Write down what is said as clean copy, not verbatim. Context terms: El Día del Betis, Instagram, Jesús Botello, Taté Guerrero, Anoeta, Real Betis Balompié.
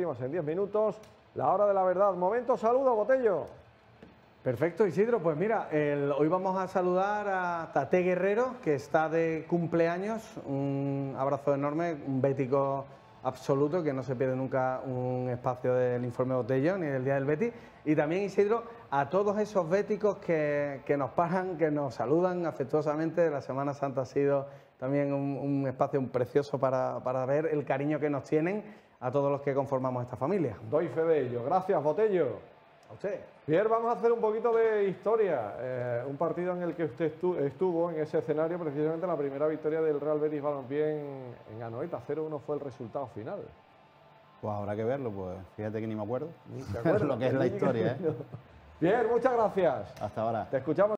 decimos en 10 minutos, la hora de la verdad. Momento, saludo, Botello. Perfecto, Isidro. Pues mira, hoy vamos a saludar a Taté Guerrero, que está de cumpleaños. Un abrazo enorme, un bético absoluto, que no se pierde nunca un espacio del informe Botello ni del Día del Betis. Y también, Isidro, a todos esos béticos que nos paran, que nos saludan afectuosamente. La Semana Santa ha sido también un espacio precioso para ver el cariño que nos tienen a todos los que conformamos esta familia. Doy fe de ello. Gracias, Botello. A usted. Pierre, vamos a hacer un poquito de historia. Un partido en el que usted estuvo en ese escenario, precisamente la primera victoria del Real Betis Balompié en Anoeta. 0-1 fue el resultado final. Pues habrá que verlo, pues fíjate que ni me acuerdo. Ni te acuerdo. Lo que es la historia, ¿eh? Pierre, muchas gracias. Hasta ahora. Te escuchamos.